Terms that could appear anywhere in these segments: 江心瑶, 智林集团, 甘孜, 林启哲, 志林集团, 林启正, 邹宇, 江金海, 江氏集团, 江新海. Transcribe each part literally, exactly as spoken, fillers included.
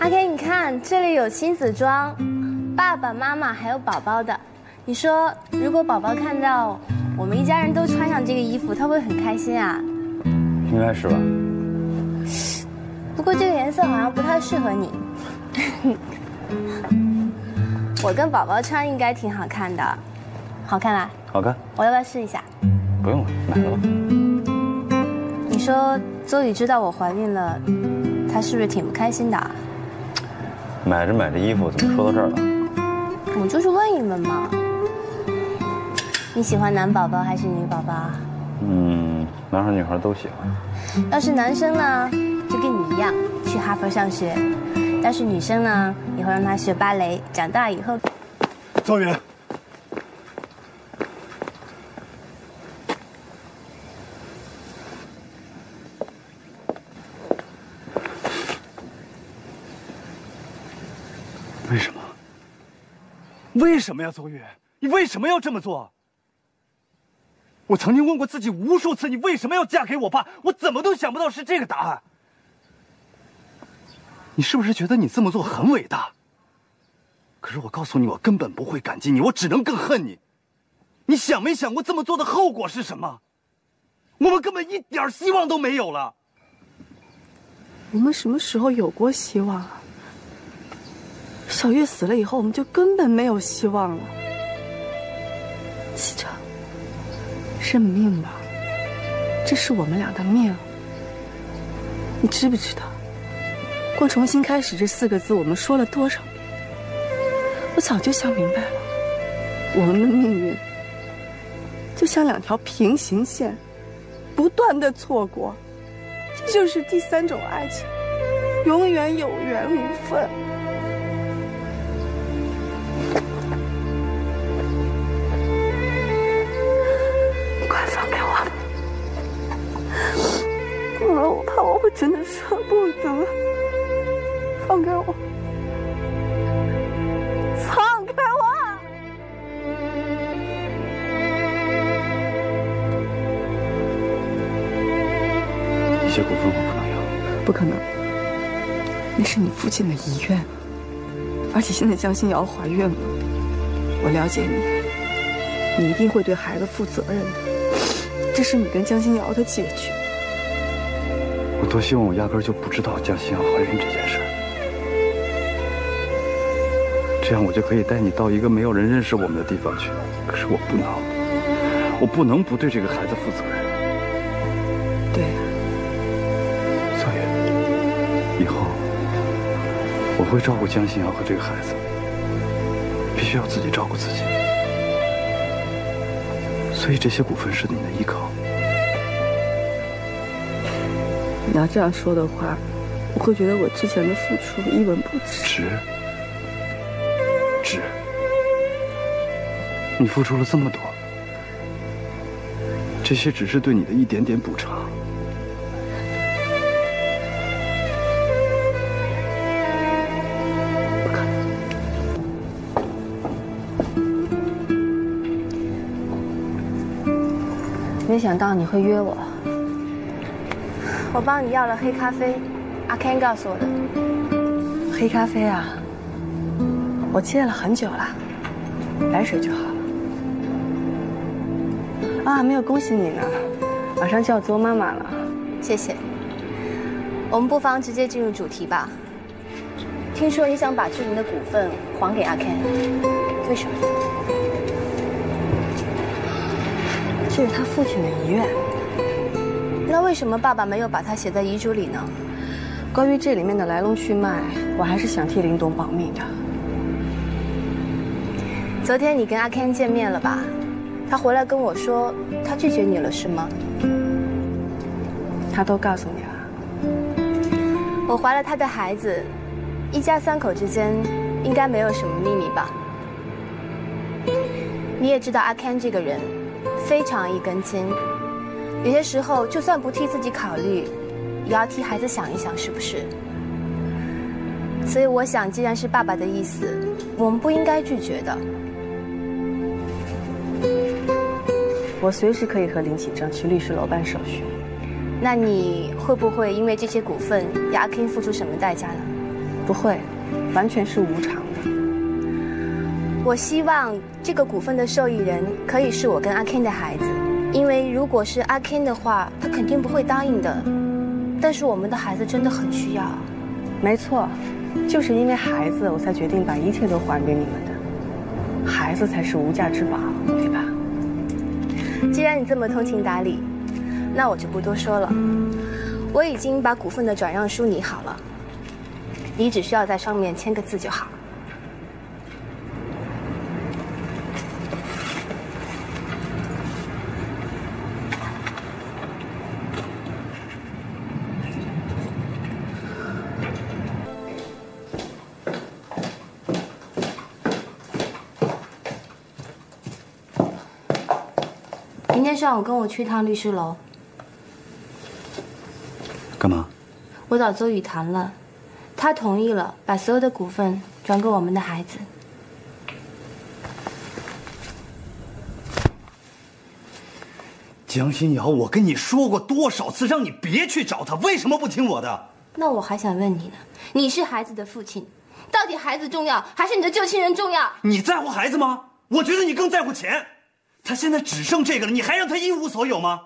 阿给你看，这里有亲子装，爸爸妈妈还有宝宝的。你说，如果宝宝看到我们一家人都穿上这个衣服，他会很开心啊？应该是吧。不过这个颜色好像不太适合你。我跟宝宝穿应该挺好看的，好看吧？好看。我要不要试一下？不用了，买了吧。你说，邹宇知道我怀孕了，他是不是挺不开心的啊？ 买着买着衣服，怎么说到这儿了？我就是问一问嘛。你喜欢男宝宝还是女宝宝？嗯，男孩女孩都喜欢。要是男生呢，就跟你一样去哈佛上学；要是女生呢，以后让她学芭蕾，长大以后。邹宇，为什么？为什么呀，邹宇？你为什么要这么做？我曾经问过自己无数次，你为什么要嫁给我爸？我怎么都想不到是这个答案。你是不是觉得你这么做很伟大？可是我告诉你，我根本不会感激你，我只能更恨你。你想没想过这么做的后果是什么？我们根本一点希望都没有了。我们什么时候有过希望啊？ 小月死了以后，我们就根本没有希望了。西城，认命吧，这是我们俩的命。你知不知道，光重新开始这四个字，我们说了多少遍？我早就想明白了，我们的命运就像两条平行线，不断的错过，这就是第三种爱情，永远有缘无分。 我怕我会真的舍不得，放开我，放开我！一些股份我不能要，不可能。那是你父亲的遗愿，而且现在江心瑶怀孕了，我了解你，你一定会对孩子负责任的，这是你跟江心瑶的结局。 我多希望我压根儿就不知道江心瑶怀孕这件事儿，这样我就可以带你到一个没有人认识我们的地方去。可是我不能，我不能不对这个孩子负责任。对啊，所以以后我会照顾江心瑶和这个孩子，必须要自己照顾自己。所以这些股份是你的依靠。 你要这样说的话，我会觉得我之前的付出一文不值。值，值。你付出了这么多，这些只是对你的一点点补偿。不可能！没想到你会约我。 我帮你要了黑咖啡，阿 Ken 告诉我的。黑咖啡啊，我戒了很久了，白水就好了。啊，没有恭喜你呢，马上就要做妈妈了。谢谢。我们不妨直接进入主题吧。听说你想把志明的股份还给阿 Ken， 为什么？这是他父亲的遗愿。 那为什么爸爸没有把它写在遗嘱里呢？关于这里面的来龙去脉，我还是想替林董保密的。昨天你跟阿 Ken 见面了吧？他回来跟我说，他拒绝你了，是吗？他都告诉你了。我怀了他的孩子，一家三口之间应该没有什么秘密吧？你也知道阿 Ken 这个人非常一根筋。 有些时候，就算不替自己考虑，也要替孩子想一想，是不是？所以我想，既然是爸爸的意思，我们不应该拒绝的。我随时可以和林启正去律师楼办手续。那你会不会因为这些股份，要阿 Ken 付出什么代价呢？不会，完全是无偿的。我希望这个股份的受益人可以是我跟阿 Ken 的孩子，因为如果是阿 Ken 的话，他肯定不会答应的。但是我们的孩子真的很需要。没错，就是因为孩子，我才决定把一切都还给你们的。孩子才是无价之宝，对吧？既然你这么通情达理，那我就不多说了。我已经把股份的转让书拟好了，你只需要在上面签个字就好。明天上午跟我去一趟律师楼。 干嘛？我找邹宇谈了，他同意了，把所有的股份转给我们的孩子。江欣瑶，我跟你说过多少次让你别去找他，为什么不听我的？那我还想问你呢，你是孩子的父亲，到底孩子重要还是你的旧情人重要？你在乎孩子吗？我觉得你更在乎钱，他现在只剩这个了，你还让他一无所有吗？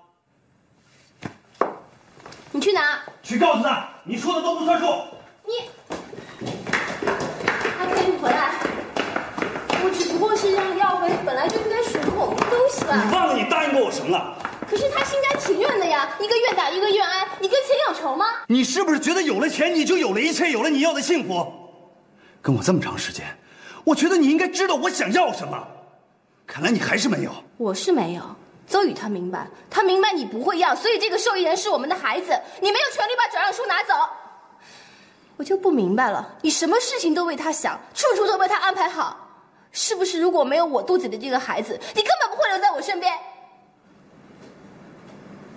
你去哪？去告诉他，你说的都不算数。你，阿 Ken， 你回来！我只不过是让耀回本来就不该属于我们的东西吧。你忘了你答应过我什么了？可是他心甘情愿的呀，一个愿打一个愿挨。你跟钱有仇吗？你是不是觉得有了钱你就有了一切，有了你要的幸福？跟我这么长时间，我觉得你应该知道我想要什么。看来你还是没有。我是没有。 邹宇他明白，他明白你不会要，所以这个受益人是我们的孩子，你没有权利把转让书拿走。我就不明白了，你什么事情都为他想，处处都为他安排好，是不是？如果没有我肚子里这个孩子，你根本不会留在我身边。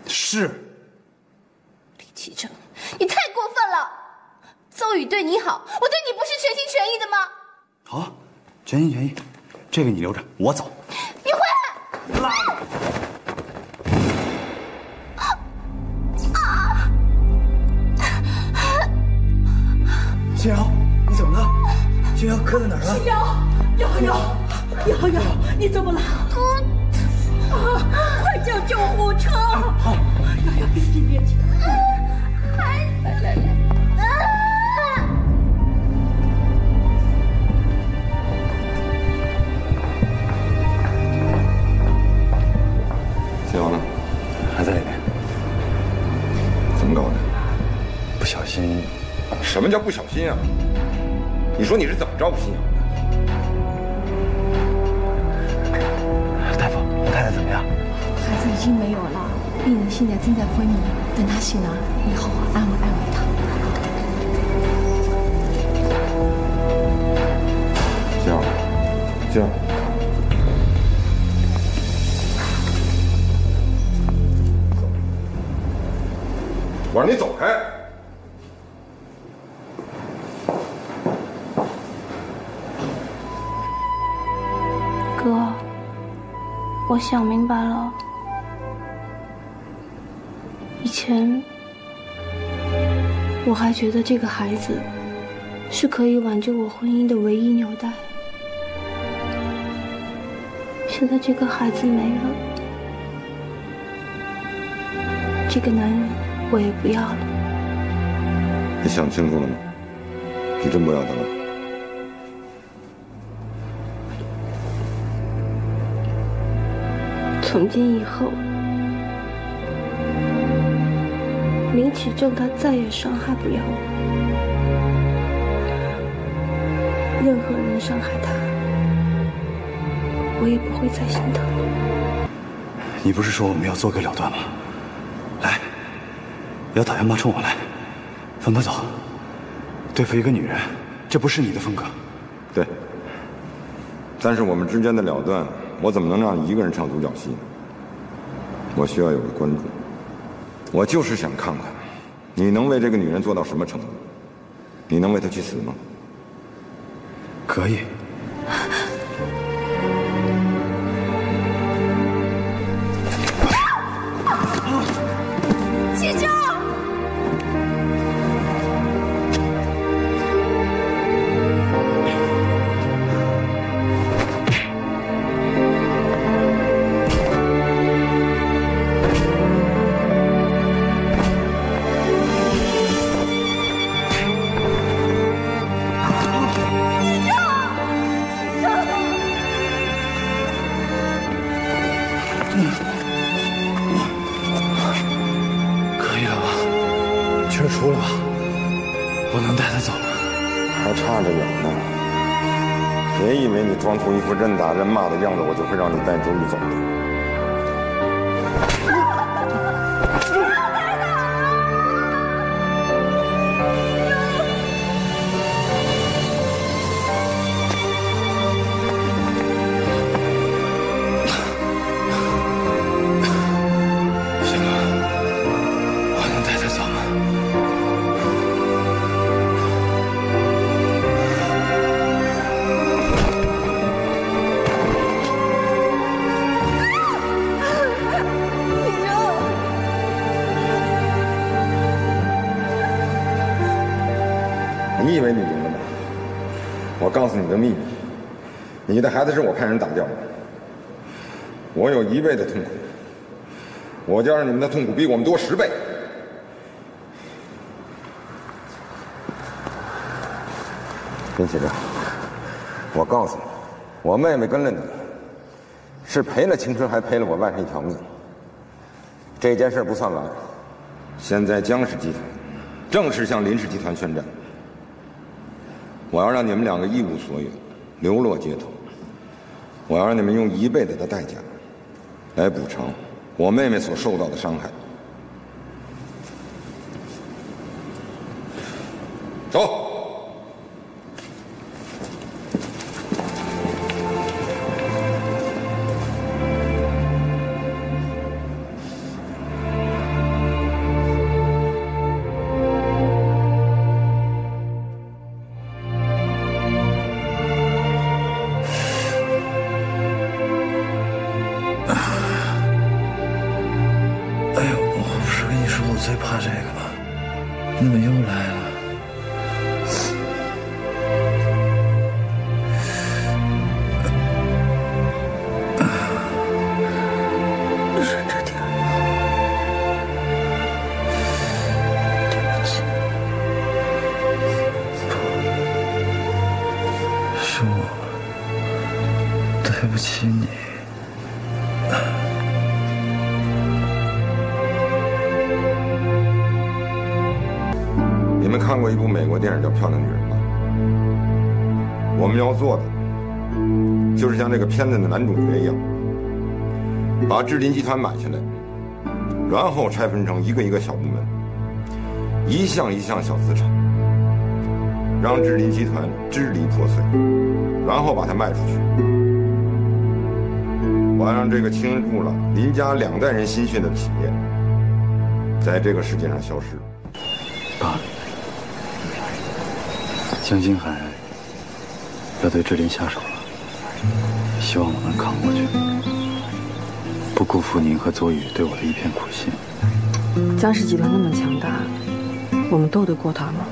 是。李启程，你太过分了！邹宇对你好，我对你不是全心全意的吗？好啊，全心全意，这个你留着，我走。你回来。拉。啊 欣瑶，你怎么了？欣瑶磕在哪儿了？欣瑶，瑶瑶，瑶瑶，你怎么了？啊！快叫救护车！好，瑶瑶，别急，别急。孩子，来来来。欣瑶呢？还在里面？怎么搞的？不小心。 什么叫不小心啊？你说你是怎么照顾欣瑶的？大夫，我太太怎么样？孩子已经没有了，病人现在正在昏迷，等他醒了以后安慰安慰他。欣瑶，欣瑶，我让你走开。 我想明白了，以前我还觉得这个孩子是可以挽救我婚姻的唯一纽带，现在这个孩子没了，这个男人我也不要了。你想清楚了吗？你真不要他了？ 从今以后，林启正他再也伤害不了我，任何人伤害他，我也不会再心疼。你不是说我们要做个了断吗？来，姚大妈冲我来，分分走。对付一个女人，这不是你的风格。对，但是我们之间的了断。 我怎么能让一个人唱独角戏呢？我需要有个关注，我就是想看看，你能为这个女人做到什么程度？你能为她去死吗？可以。启程。事出了吧，我能带他走了。还差着远呢，别以为你装出一副任打任骂的样子，我就会让你带周易走的。 你的孩子是我派人打掉的，我有一倍的痛苦，我就让你们的痛苦比我们多十倍。林启正，我告诉你，我妹妹跟了你，是赔了青春，还赔了我外甥一条命。这件事不算完，现在江氏集团正式向林氏集团宣战，我要让你们两个一无所有，流落街头。 我要让你们用一辈子的代价，来补偿我妹妹所受到的伤害。走。 片子的男主角一样，把志林集团买下来，然后拆分成一个一个小部门，一项一项小资产，让志林集团支离破碎，然后把它卖出去。我要让这个倾注了林家两代人心血的企业，在这个世界上消失。爸，江金海要对志林下手了。 希望我能扛过去，不辜负您和邹宇对我的一片苦心。江氏集团那么强大，我们斗得过他吗？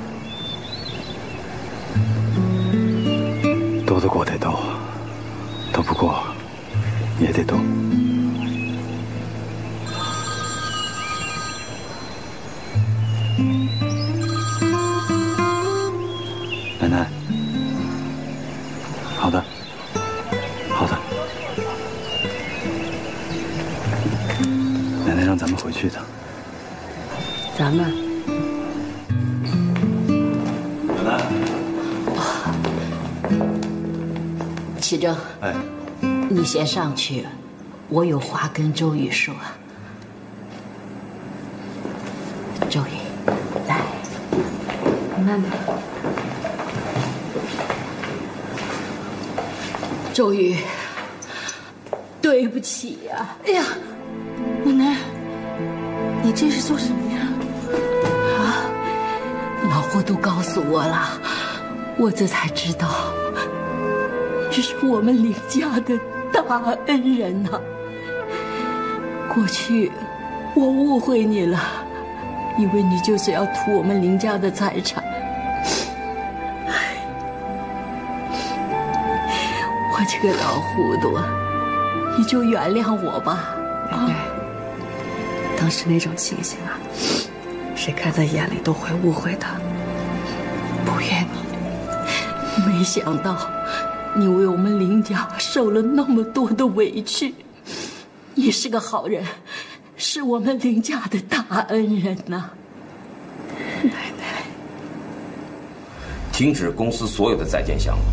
斗得过得斗，斗不过也得斗。奶奶，好的。 咱们回去的。咱们。奶奶。启正。哎。你先上去，我有话跟周宇说。周宇，来，慢慢。周宇，对不起呀、啊。哎呀，奶奶。 你这是做什么呀？啊！老胡都告诉我了，我这才知道，这是我们林家的大恩人呐、啊。过去我误会你了，以为你就是要图我们林家的财产。我这个老糊涂，你就原谅我吧，啊！ 当时那种情形啊，谁看在眼里都会误会的。不怨你，没想到你为我们林家受了那么多的委屈。你是个好人，是我们林家的大恩人呐、啊。奶奶！停止公司所有的在建项目，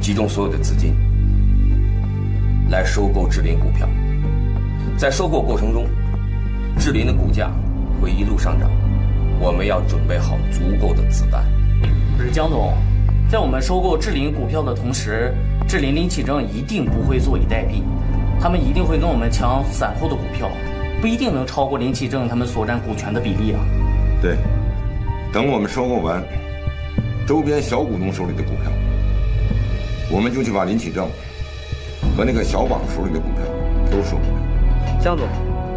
集中所有的资金来收购智林股票。在收购过程中，智林的股价会一路上涨。我们要准备好足够的子弹。可是江总，在我们收购智林股票的同时，智林林启正一定不会坐以待毙，他们一定会跟我们抢散户的股票。 不一定能超过林奇正他们所占股权的比例啊！对，等我们收购完周边小股东手里的股票，我们就去把林奇正和那个小榜手里的股票都收回来。江总，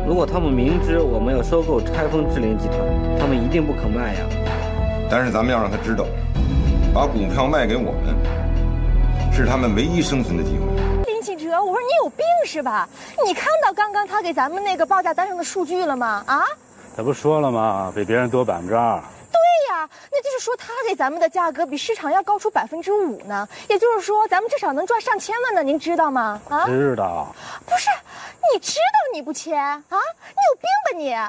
如果他们明知我们要收购拆封智林集团，他们一定不肯卖呀。但是咱们要让他知道，把股票卖给我们是他们唯一生存的机会。 我说你有病是吧？你看到刚刚他给咱们那个报价单上的数据了吗？啊，他不说了吗？比别人多百分之二。对呀，那就是说他给咱们的价格比市场要高出百分之五呢。也就是说，咱们至少能赚上千万呢。您知道吗？啊，知道。不是，你知道你不签啊？你有病吧你？嘿，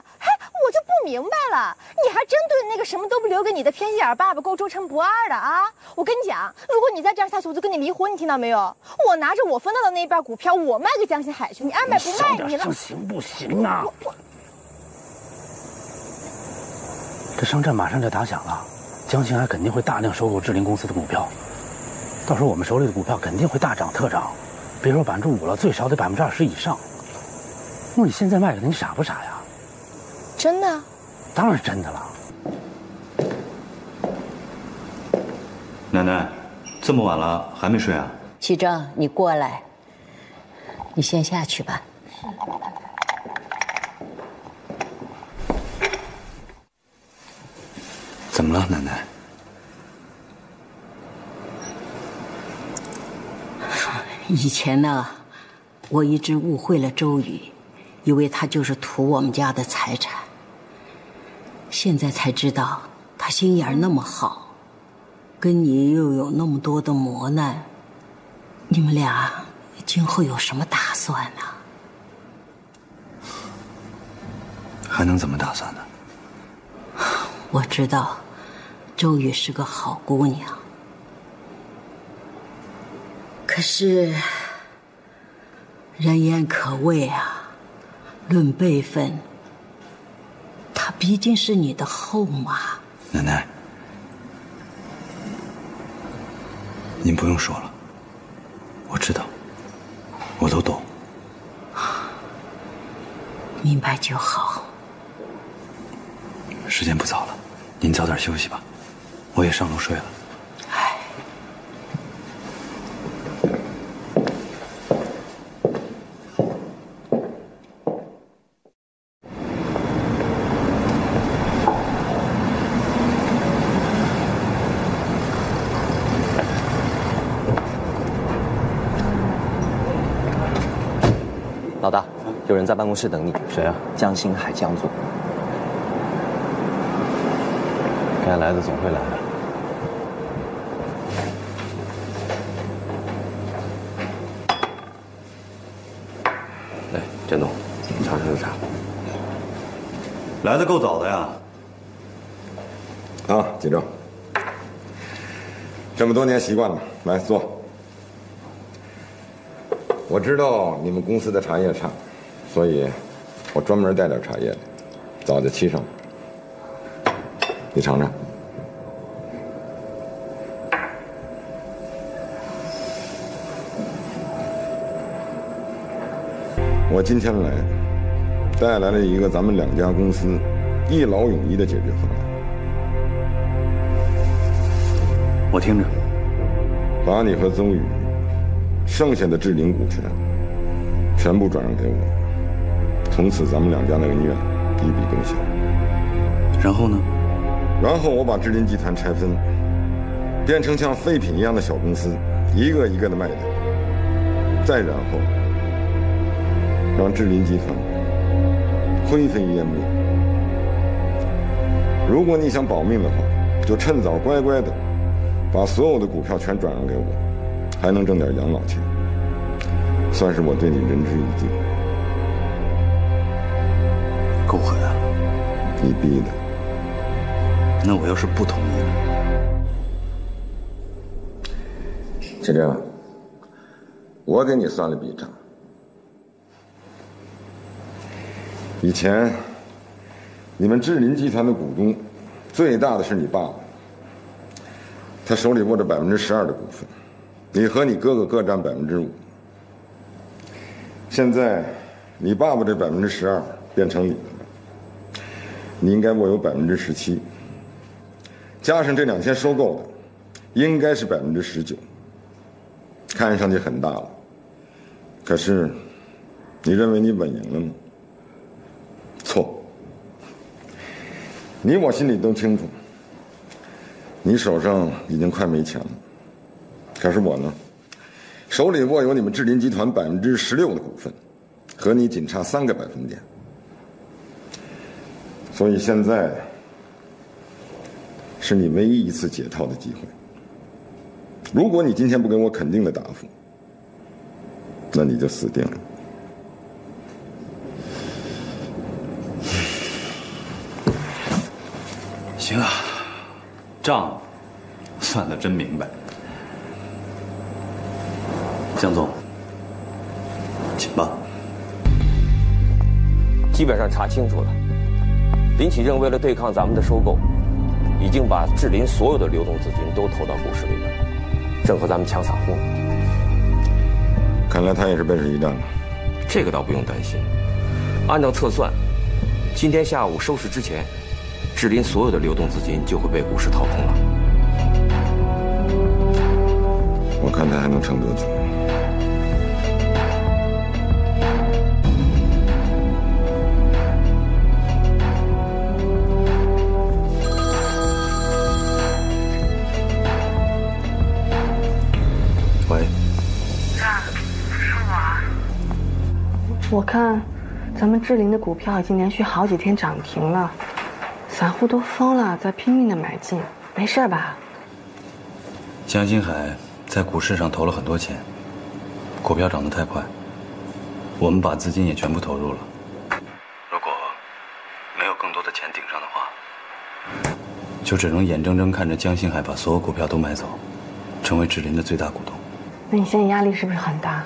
我就不明白了，你还真对那个什么都不留给你的偏心眼爸爸够忠诚不二的啊！我跟你讲，如果你再这样下去，我就跟你离婚，你听到没有？我拿着我分到的那一半股票，我卖给江心海去，你爱卖不卖你了？不行不行啊！这商战马上就打响了，江心海肯定会大量收购智林公司的股票，到时候我们手里的股票肯定会大涨特涨，别说百分之五了，最少得百分之二十以上。那你现在卖给他，你傻不傻呀？ 真的？当然真的了。奶奶，这么晚了还没睡啊？启正，你过来，你先下去吧。是。怎么了，奶奶？以前呢，我一直误会了周宇，以为他就是图我们家的财产。 现在才知道，他心眼儿那么好，跟你又有那么多的磨难，你们俩今后有什么打算呢？还能怎么打算呢？我知道，周宇是个好姑娘，可是人言可畏啊，论辈分。 她毕竟是你的后妈，奶奶，您不用说了，我知道，我都懂，明白就好。时间不早了，您早点休息吧，我也上楼睡了。哎，老大，有人在办公室等你。谁啊？江心海，江总。该来的总会来的。来，江总，你尝尝这茶。来的够早的呀。啊，启正，这么多年习惯了，来坐。 我知道你们公司的茶叶差，所以，我专门带点茶叶来，早就沏上了。你尝尝。我今天来，带来了一个咱们两家公司一劳永逸的解决方案。我听着，把你和邹宇。 剩下的智林股权全部转让给我，从此咱们两家的恩怨一笔勾销。然后呢？然后我把智林集团拆分，变成像废品一样的小公司，一个一个的卖掉。再然后，让智林集团灰飞烟灭。如果你想保命的话，就趁早乖乖的把所有的股票全转让给我。 还能挣点养老钱，算是我对你仁至义尽。够狠啊！你逼的。那我要是不同意呢？秦征，我给你算了笔账。以前你们志林集团的股东最大的是你爸爸，他手里握着百分之十二的股份，你和你哥哥各占百分之五。现在你爸爸这百分之十二变成你的了。 你应该握有百分之十七，加上这两天收购的，应该是百分之十九。看上去很大了，可是，你认为你稳赢了吗？错。你我心里都清楚，你手上已经快没钱了，可是我呢，手里握有你们志林集团百分之十六的股份，和你仅差三个百分点。 所以现在是你唯一一次解套的机会。如果你今天不给我肯定的答复，那你就死定了。行啊，账算得真明白。江总，请吧。基本上查清楚了。 林启正为了对抗咱们的收购，已经把志林所有的流动资金都投到股市里边，正和咱们抢散户。看来他也是背水一战了。这个倒不用担心。按照测算，今天下午收市之前，志林所有的流动资金就会被股市掏空了。我看他还能撑多久？ 我看，咱们志林的股票已经连续好几天涨停了，散户都疯了，在拼命的买进，没事吧？江金海在股市上投了很多钱，股票涨得太快，我们把资金也全部投入了。如果没有更多的钱顶上的话，就只能眼睁睁看着江金海把所有股票都买走，成为志林的最大股东。那你现在压力是不是很大？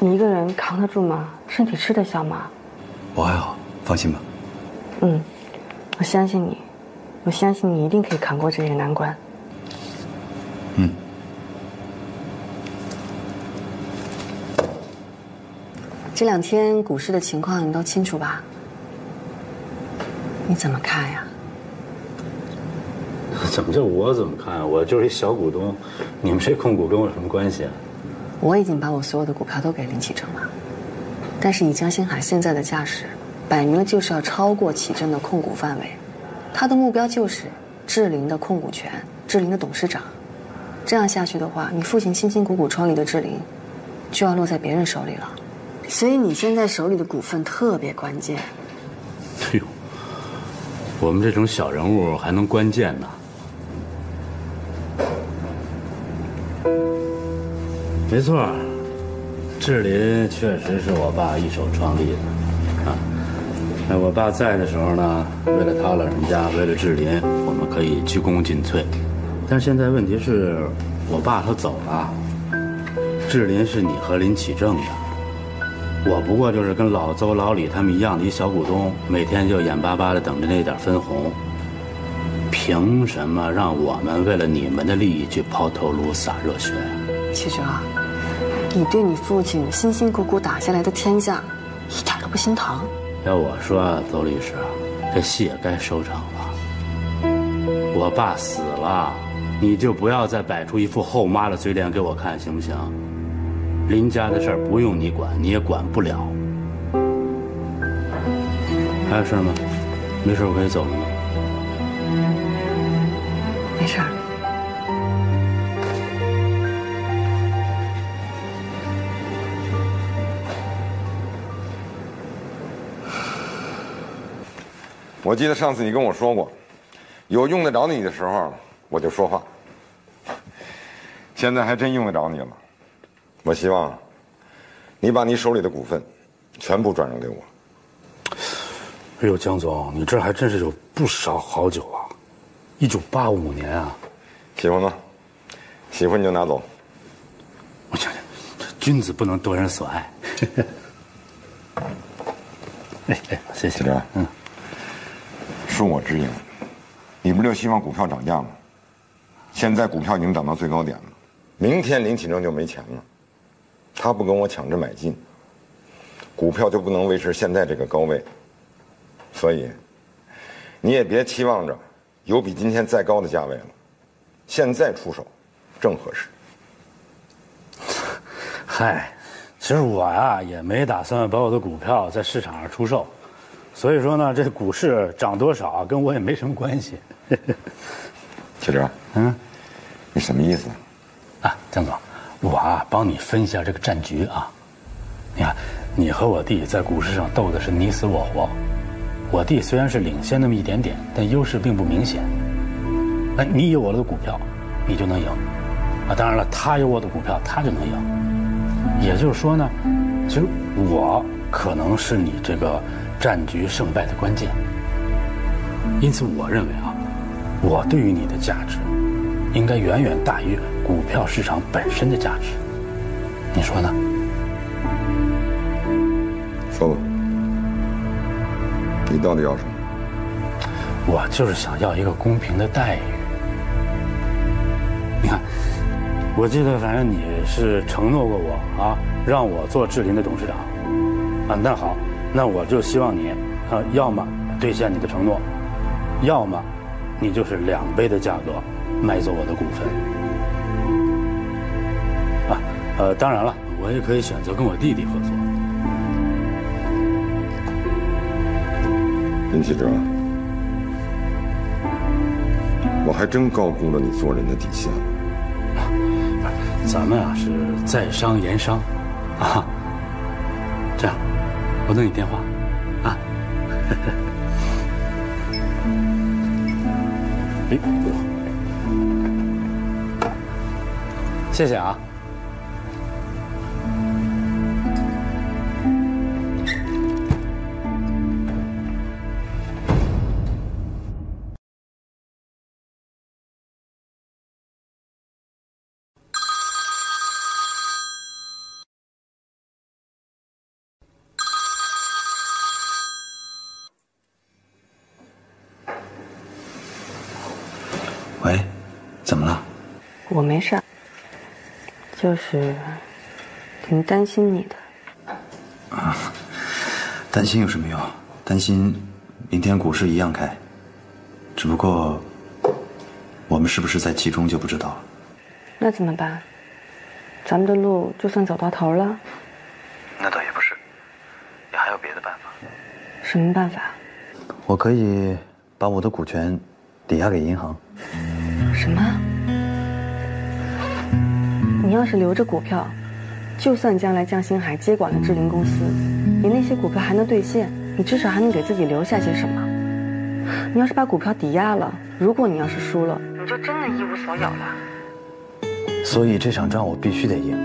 你一个人扛得住吗？身体吃得消吗？我还好，放心吧。嗯，我相信你，我相信你一定可以扛过这个难关。嗯。这两天股市的情况你都清楚吧？你怎么看呀？怎么这我怎么看？我就是一小股东，你们这控股跟我有什么关系啊？ 我已经把我所有的股票都给林启正了，但是以江星海现在的架势，摆明了就是要超过启正的控股范围，他的目标就是志林的控股权，志林的董事长。这样下去的话，你父亲辛辛苦苦创立的志林，就要落在别人手里了。所以你现在手里的股份特别关键。哎呦，我们这种小人物还能关键呢？ 没错，志林确实是我爸一手创立的，啊，那我爸在的时候呢，为了他老人家，为了志林，我们可以鞠躬尽瘁。但是现在问题是，我爸他走了，志林是你和林启正的，我不过就是跟老邹、老李他们一样的一小股东，每天就眼巴巴的等着那点分红。凭什么让我们为了你们的利益去抛头颅洒热血？ 启正，你对你父亲辛辛苦苦打下来的天下，一点都不心疼。要我说啊，邹律师，这戏也该收场了。我爸死了，你就不要再摆出一副后妈的嘴脸给我看，行不行？林家的事儿不用你管，你也管不了。还有事吗？没事，我可以走了吗？没事。 我记得上次你跟我说过，有用得着你的时候我就说话。现在还真用得着你了，我希望你把你手里的股份全部转让给我。哎呦，江总，你这还真是有不少好酒啊！一九八五年啊，喜欢吗？喜欢你就拿走。我想想，君子不能夺人所爱。哎哎，谢谢。这嗯，恕我直言，你不就希望股票涨价吗？现在股票已经涨到最高点了，明天林启正就没钱了，他不跟我抢着买进，股票就不能维持现在这个高位。 所以，你也别期望着有比今天再高的价位了，现在出手正合适。嗨，其实我呀、啊、也没打算把我的股票在市场上出售，所以说呢，这股市涨多少跟我也没什么关系。启哲，嗯，你什么意思啊？啊，江总，我啊帮你分析一下这个战局啊。你看，你和我弟在股市上斗的是你死我活。 我弟虽然是领先那么一点点，但优势并不明显。哎，你有我的股票，你就能赢；啊，当然了，他有我的股票，他就能赢。也就是说呢，其实我可能是你这个战局胜败的关键。因此，我认为啊，我对于你的价值，应该远远大于股票市场本身的价值。你说呢？说吧。 你到底要什么？我就是想要一个公平的待遇。你看，我记得反正你是承诺过我啊，让我做智林的董事长啊。那好，那我就希望你啊，要么兑现你的承诺，要么你就是两倍的价格买走我的股份啊。呃，当然了，我也可以选择跟我弟弟合作。 林启哲，我还真高估了你做人的底线。咱们啊是在商言商，啊，这样，我等你电话，啊。哎，谢谢啊。 喂，怎么了？我没事儿，就是挺担心你的。啊，担心有什么用？担心明天股市一样开，只不过我们是不是在其中就不知道了。那怎么办？咱们的路就算走到头了？那倒也不是，也还有别的办法。什么办法？我可以把我的股权抵押给银行。 什么？你要是留着股票，就算将来江星海接管了智林公司，你那些股票还能兑现，你至少还能给自己留下些什么。你要是把股票抵押了，如果你要是输了，你就真的一无所有了。所以这场仗我必须得赢，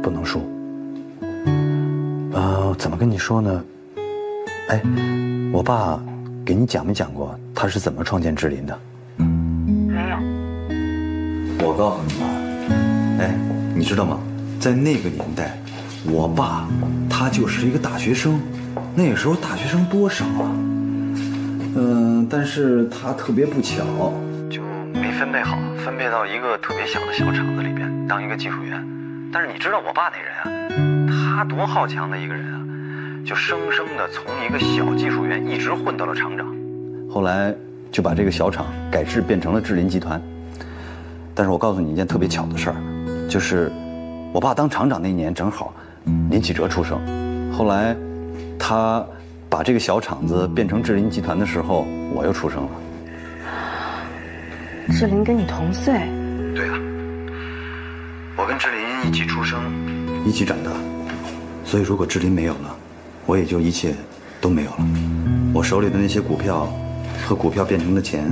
不能输。呃，怎么跟你说呢？哎，我爸给你讲没讲过他是怎么创建智林的？ 我告诉你啊，哎，你知道吗？在那个年代，我爸他就是一个大学生，那个时候大学生多少啊？嗯、呃，但是他特别不巧，就没分配好，分配到一个特别小的小厂子里边当一个技术员。但是你知道我爸那人啊，他多好强的一个人啊，就生生的从一个小技术员一直混到了厂长，后来就把这个小厂改制变成了智林集团。 但是我告诉你一件特别巧的事儿，就是我爸当厂长那年正好林启哲出生，后来他把这个小厂子变成智林集团的时候，我又出生了。智林跟你同岁？对啊，我跟智林一起出生，一起长大，所以如果智林没有了，我也就一切都没有了。我手里的那些股票和股票变成的钱。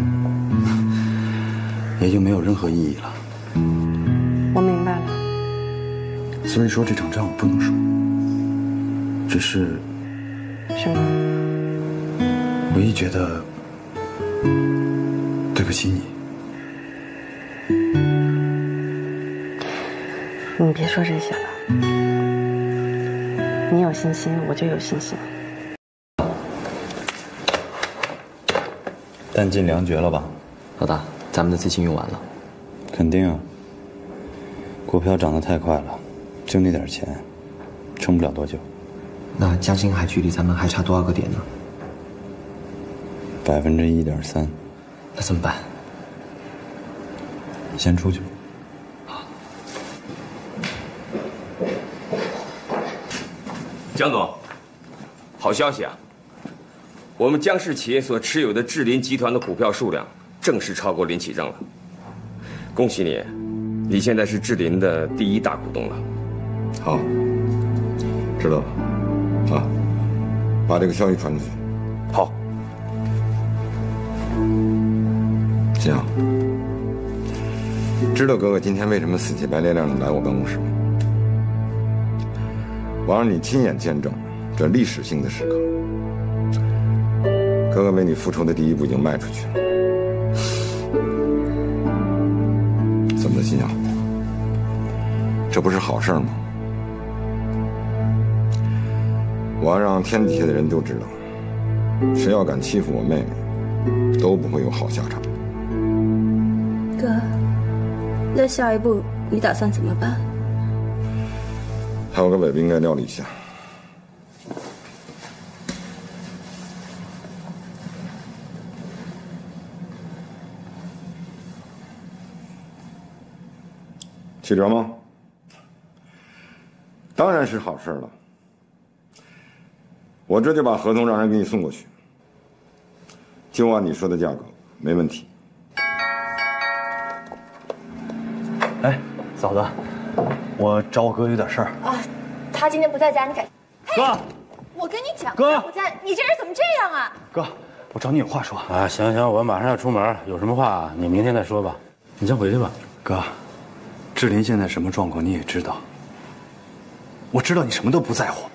也就没有任何意义了。我明白了。所以说这场仗我不能输，只是什么？唯一觉得对不起你。你别说这些了，你有信心，我就有信心。弹尽粮绝了吧，老大，咱们的资金用完了。肯定啊，股票涨得太快了，就那点钱，撑不了多久。 那嘉兴海距离咱们还差多少个点呢？百分之一点三。那怎么办？先出去。好。江总，好消息啊！我们江氏企业所持有的智林集团的股票数量正式超过林启正了，恭喜你！你现在是智林的第一大股东了。好，知道了。 啊，把这个消息传出去。好，行。知道哥哥今天为什么死乞白赖让你来我办公室吗？我让你亲眼见证这历史性的时刻。哥哥为你付出的第一步已经迈出去了。怎么了，新娘？这不是好事吗？ 我要让天底下的人都知道，谁要敢欺负我妹妹，都不会有好下场。哥，那下一步你打算怎么办？还有个尾巴应该料理一下。七折吗？当然是好事了。 我这就把合同让人给你送过去，就按你说的价格，没问题。哎，嫂子，我找我哥有点事儿啊，他今天不在家，你改。哥，我跟你讲，哥不在，你这人怎么这样啊？哥，我找你有话说啊。行行，我马上要出门，有什么话你明天再说吧。你先回去吧。哥，志林现在什么状况你也知道，我知道你什么都不在乎。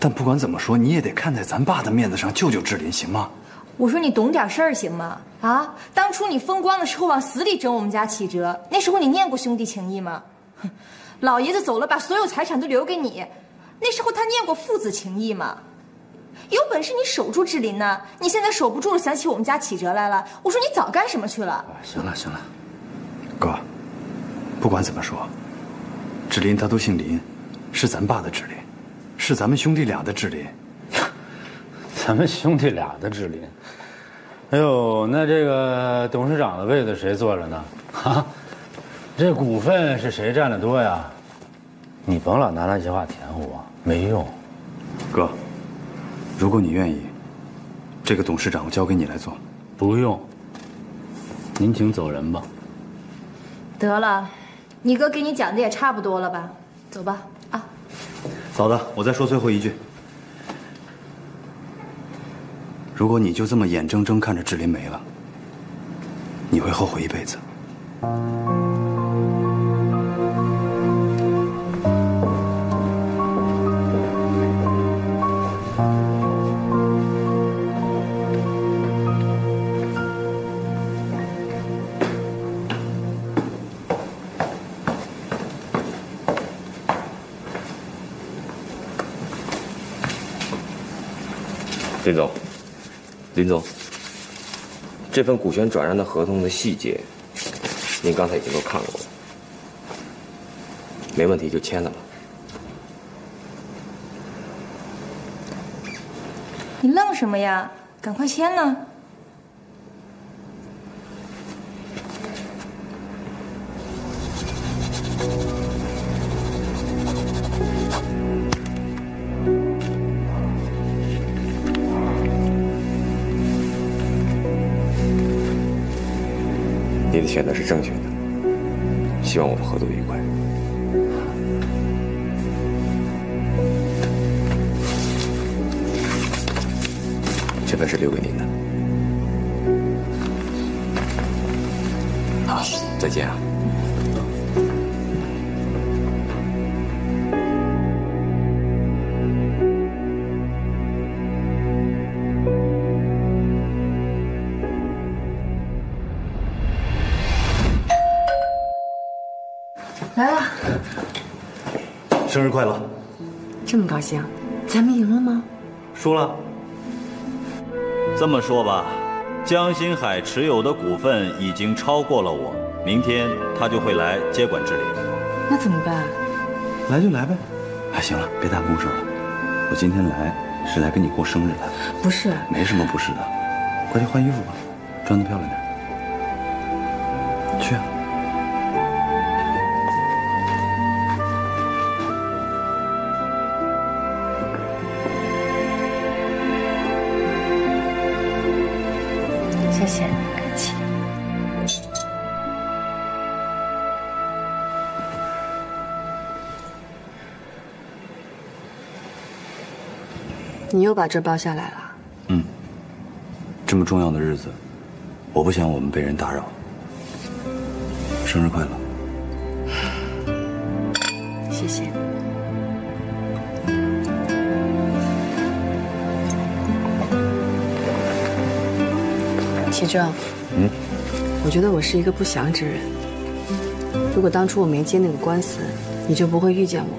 但不管怎么说，你也得看在咱爸的面子上救救志林，行吗？我说你懂点事儿行吗？啊，当初你风光的时候往死里整我们家启哲，那时候你念过兄弟情义吗？哼，老爷子走了，把所有财产都留给你，那时候他念过父子情义吗？有本事你守住志林呢！你现在守不住了，想起我们家启哲来了，我说你早干什么去了？行了行了，哥，不管怎么说，志林他都姓林，是咱爸的志林。 是咱们兄弟俩的志林，咱们兄弟俩的志林。哎呦，那这个董事长的位子谁坐着呢？啊，这股份是谁占的多呀？你甭老拿那些话填我，没用。哥，如果你愿意，这个董事长我交给你来做。不用，您请走人吧。得了，你哥给你讲的也差不多了吧？走吧。 嫂子，我再说最后一句。如果你就这么眼睁睁看着志林没了，你会后悔一辈子。林总，林总，这份股权转让的合同的细节，您刚才已经都看过了，没问题就签了吧。你愣什么呀？赶快签呢！选择是正确的，希望我们合作愉快。这份是留给您的。好，再见啊。来了，生日快乐！这么高兴，咱们赢了吗？输了。这么说吧，江新海持有的股份已经超过了我，明天他就会来接管治理。那怎么办？来就来呗。哎，行了，别搭公事了。我今天来是来跟你过生日的。不是。没什么不是的，快去换衣服吧，穿得漂亮点。去啊。 谢谢，不客气。你又把这包下来了？嗯，这么重要的日子，我不想我们被人打扰。生日快乐！谢谢。 启正，嗯，我觉得我是一个不祥之人。如果当初我没接那个官司，你就不会遇见我，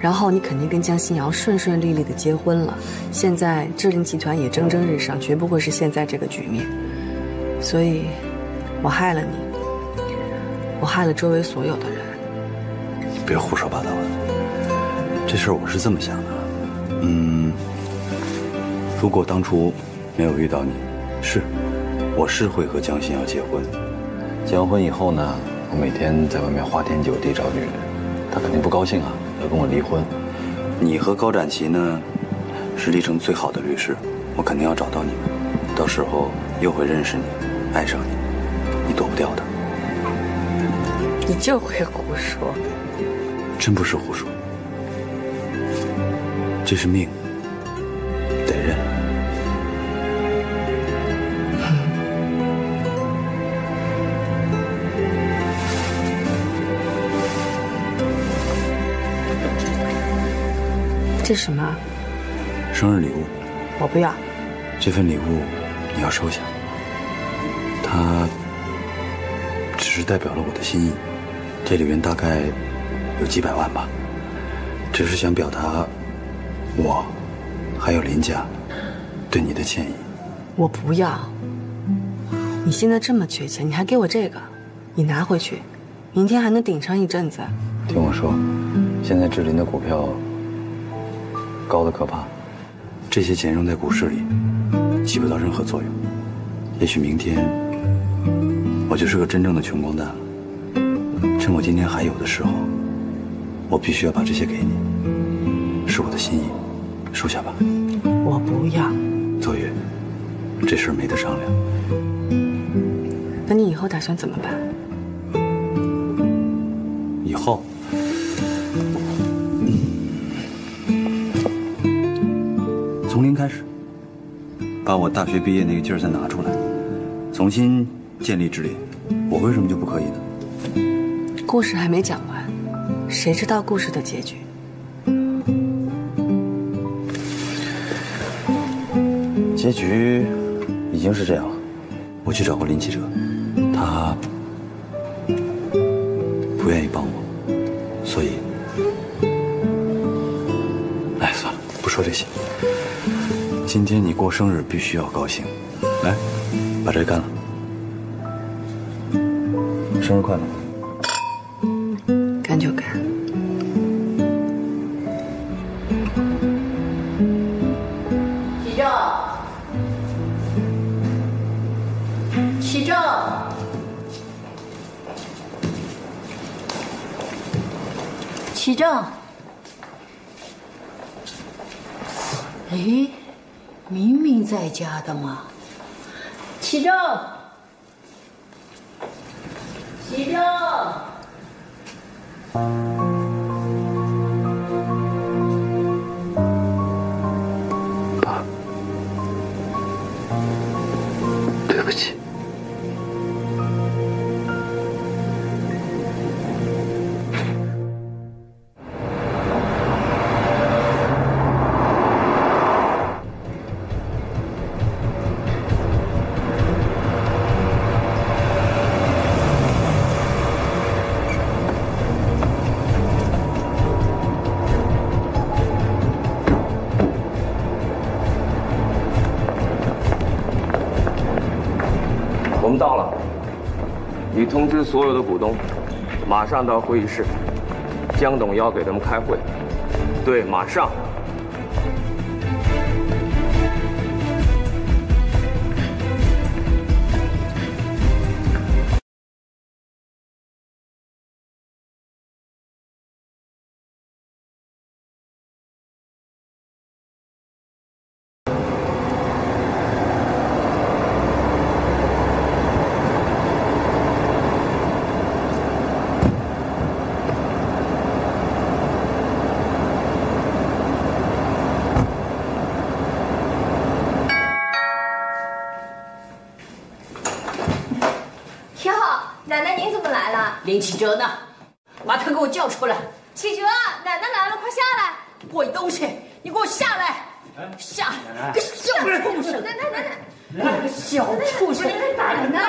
然后你肯定跟江新瑶顺顺利利的结婚了。现在智林集团也蒸蒸日上，绝不会是现在这个局面。所以，我害了你，我害了周围所有的人。别胡说八道了，这事儿我是这么想的，嗯，如果当初没有遇到你，是。 我是会和江欣瑶结婚，结完婚以后呢，我每天在外面花天酒地找女人，她肯定不高兴啊，要跟我离婚。你和高展旗呢，是历城最好的律师，我肯定要找到你们，到时候又会认识你，爱上你，你躲不掉的。你就会胡说，真不是胡说，这是命，得认。 这是什么？生日礼物。我不要。这份礼物你要收下，它只是代表了我的心意。这里面大概有几百万吧，只是想表达我还有林家对你的歉意。我不要。你现在这么缺钱，你还给我这个？你拿回去，明天还能顶上一阵子。听我说，现在志林的股票。 高的可怕，这些钱扔在股市里，起不到任何作用。也许明天，我就是个真正的穷光蛋了。趁我今天还有的时候，我必须要把这些给你，是我的心意，收下吧。我不要。左云，这事儿没得商量。那你以后打算怎么办？以后。 从零开始，把我大学毕业那个劲儿再拿出来，重新建立智联，我为什么就不可以呢？故事还没讲完，谁知道故事的结局？结局已经是这样了。我去找过林启哲，他不愿意帮我，所以，哎，算了，不说这些。 今天你过生日必须要高兴，来，把这干了。生日快乐！干就干。启正，启正，启正。哎。 明明在家的嘛，启正，启正，爸，对不起，到了，你通知所有的股东，马上到会议室。江董要给他们开会。对，马上。林启哲呢？把他给我叫出来！启哲，奶奶来了，快下来！我有东西，你给我下来！下来！个小畜生！奶奶，奶奶，小畜生！奶奶，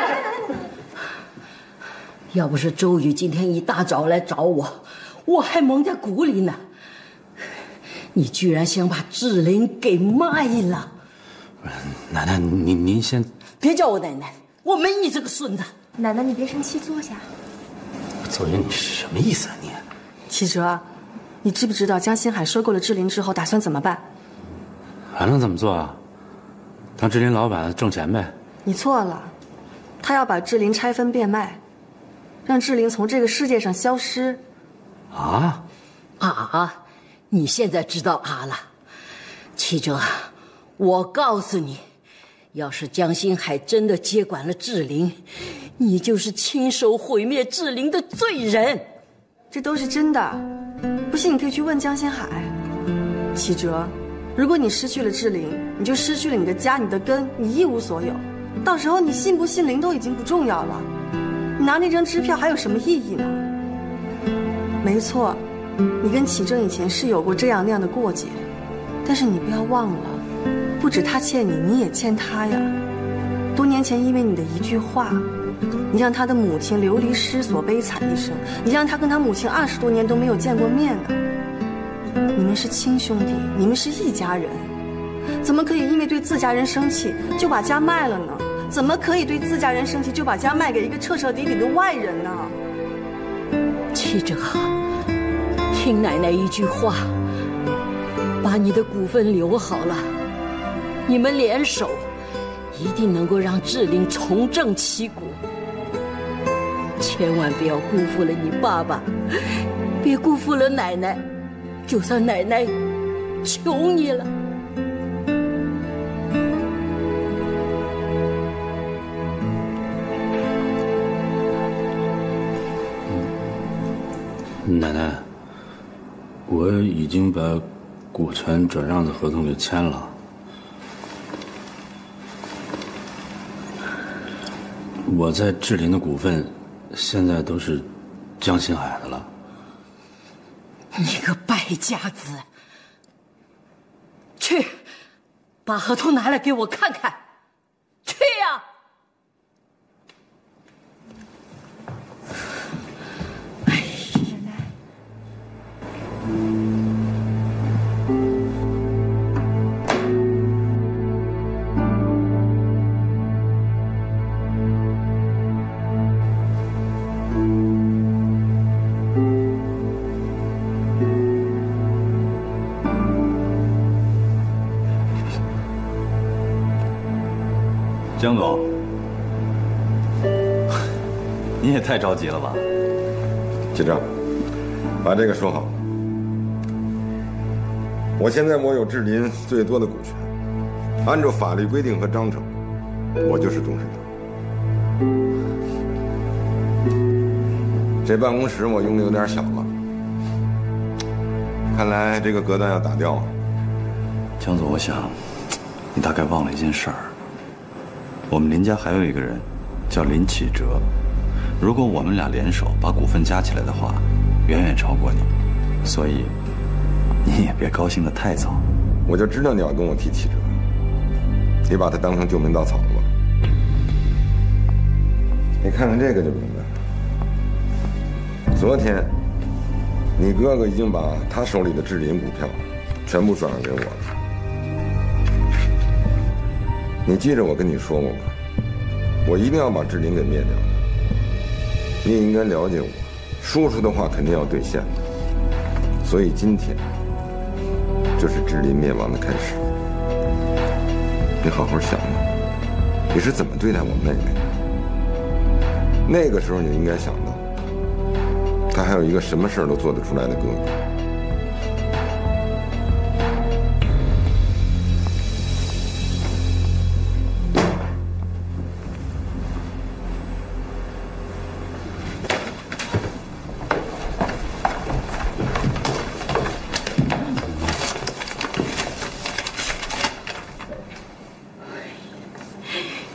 要不是周宇今天一大早来找我，我还蒙在鼓里呢。你居然想把志玲给卖了！奶奶，您您先别叫我奶奶，我没你这个孙子。奶奶，你别生气，坐下。邹云，你什么意思啊你？启哲，你知不知道江新海收购了志林之后打算怎么办？还能怎么做啊？当志林老板挣钱呗。你错了，他要把志林拆分变卖，让志林从这个世界上消失。啊啊！你现在知道啊了，启哲，我告诉你，要是江新海真的接管了志林。你就是亲手毁灭志玲的罪人，这都是真的。不信你可以去问江新海。启哲，如果你失去了志玲，你就失去了你的家、你的根，你一无所有。到时候你信不信玲都已经不重要了，你拿那张支票还有什么意义呢？没错，你跟启正以前是有过这样那样的过节，但是你不要忘了，不止他欠你，你也欠他呀。多年前因为你的一句话。你让他的母亲流离失所，悲惨一生。你让他跟他母亲二十多年都没有见过面呢。你们是亲兄弟，你们是一家人，怎么可以因为对自家人生气就把家卖了呢？怎么可以对自家人生气就把家卖给一个彻彻底底的外人呢？启哲，听奶奶一句话，把你的股份留好了，你们联手。一定能够让志玲重振旗鼓，千万不要辜负了你爸爸，别辜负了奶奶，就算奶奶求你了。奶奶，我已经把股权转让的合同给签了。我在志林的股份，现在都是江新海的了。你个败家子，去，把合同拿来给我看看，去呀！哎，奶奶。江总，你也太着急了吧！启哲，把这个说好。我现在我有志林最多的股权，按照法律规定和章程，我就是董事长。这办公室我用的有点小了，看来这个隔断要打掉啊。江总，我想你大概忘了一件事儿。我们林家还有一个人，叫林启哲。如果我们俩联手把股份加起来的话，远远超过你，所以你也别高兴得太早。我就知道你要跟我提启哲，你把他当成救命稻草了吧？你看看这个就明白了。昨天，你哥哥已经把他手里的志林股票全部转让给我了。你记着我跟你说过吗？我一定要把志玲给灭掉。你也应该了解我，说出的话肯定要兑现的。所以今天就是志玲灭亡的开始。你好好想想，你是怎么对待我妹妹的？那个时候你就应该想到，她还有一个什么事儿都做得出来的哥哥。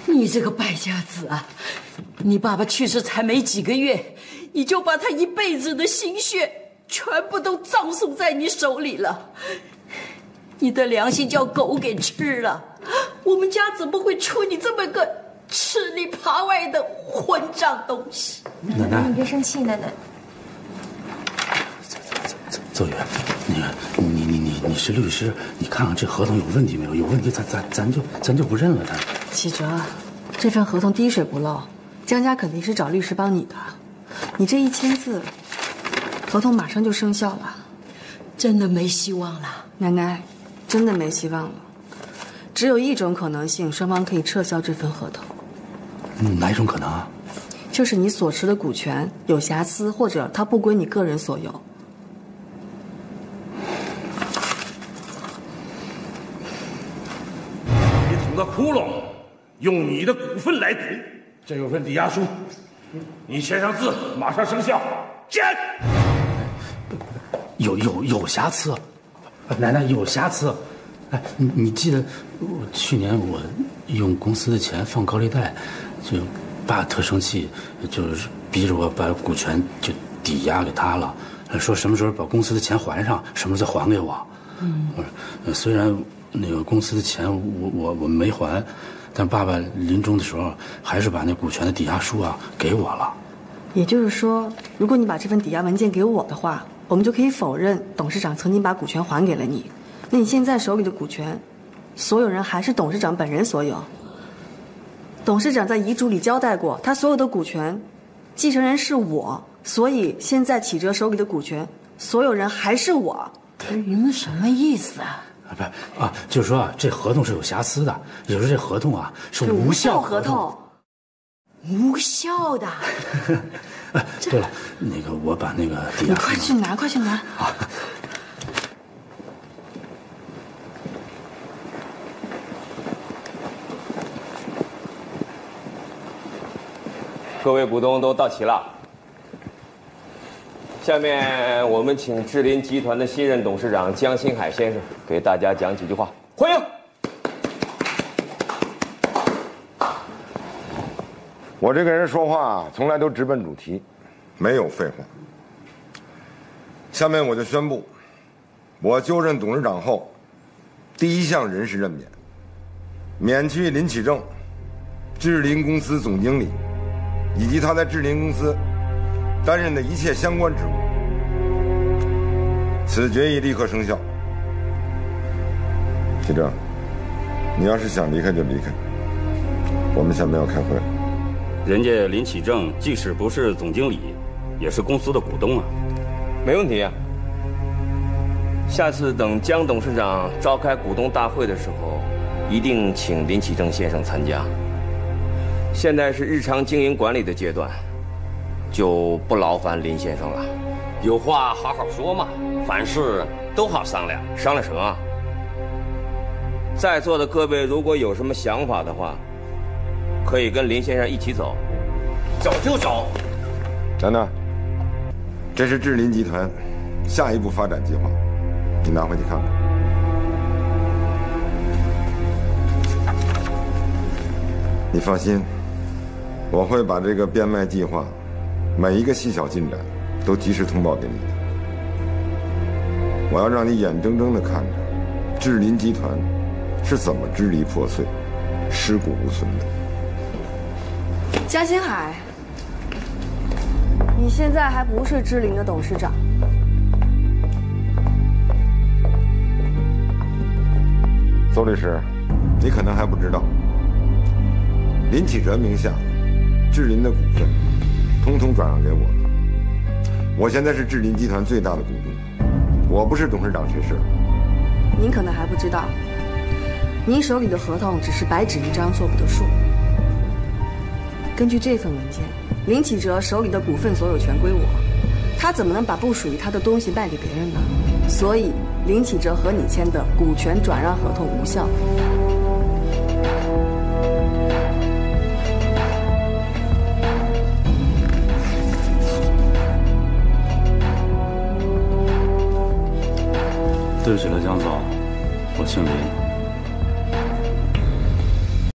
你这个败家子啊！你爸爸去世才没几个月，你就把他一辈子的心血全部都葬送在你手里了。你的良心叫狗给吃了，我们家怎么会出你这么个吃里扒外的混账东西？奶奶，你别生气，奶奶。走走走走远，那个你你你你是律师，你看看这合同有问题没有？有问题咱咱咱就咱就不认了他。 启哲，这份合同滴水不漏，江家肯定是找律师帮你的。你这一签字，合同马上就生效了，真的没希望了。奶奶，真的没希望了。只有一种可能性，双方可以撤销这份合同。嗯，哪一种可能啊？就是你所持的股权有瑕疵，或者它不归你个人所有。你捅个窟窿。 用你的股份来赌，这有份抵押书，你签上字，马上生效。签。有有有瑕疵，奶奶有瑕疵。哎，你你记得，我去年我用公司的钱放高利贷，就爸特生气，就是逼着我把股权就抵押给他了，说什么时候把公司的钱还上，什么时候再还给我。嗯，虽然那个公司的钱我我我没还。 但爸爸临终的时候，还是把那股权的抵押书啊给我了。也就是说，如果你把这份抵押文件给我的话，我们就可以否认董事长曾经把股权还给了你。那你现在手里的股权，所有人还是董事长本人所有。董事长在遗嘱里交代过，他所有的股权，继承人是我，所以现在启哲手里的股权，所有人还是我。不是你们什么意思啊？ 啊不啊，就是说啊，这合同是有瑕疵的，也就是这合同啊是无效合同，无效的。哎，对了，那个我把那个抵押，你快去拿，快去拿。啊。各位股东都到齐了，下面我们请志林集团的新任董事长江新海先生。 给大家讲几句话，欢迎。我这个人说话从来都直奔主题，没有废话。下面我就宣布，我就任董事长后，第一项人事任免，免去林启正，志林公司总经理，以及他在志林公司担任的一切相关职务。此决议立刻生效。 启正，你要是想离开就离开，我们下面要开会。人家林启正即使不是总经理，也是公司的股东啊，没问题啊。下次等江董事长召开股东大会的时候，一定请林启正先生参加。现在是日常经营管理的阶段，就不劳烦林先生了。有话好好说嘛，凡事都好商量，商量什么啊？ 在座的各位，如果有什么想法的话，可以跟林先生一起走，走就走。楠楠，这是志林集团下一步发展计划，你拿回去看看。你放心，我会把这个变卖计划每一个细小进展都及时通报给你的。我要让你眼睁睁地看着志林集团。 是怎么支离破碎、尸骨无存的？江新海，你现在还不是芝林的董事长。邹律师，你可能还不知道，林启哲名下智林的股份，通通转让给我了。我现在是智林集团最大的股东，我不是董事长谁是？您可能还不知道，您手里的合同只是白纸一张，做不得数。根据这份文件，林启哲手里的股份所有权归我。 他怎么能把不属于他的东西卖给别人呢？所以林启哲和你签的股权转让合同无效。对不起了，江总，我姓林。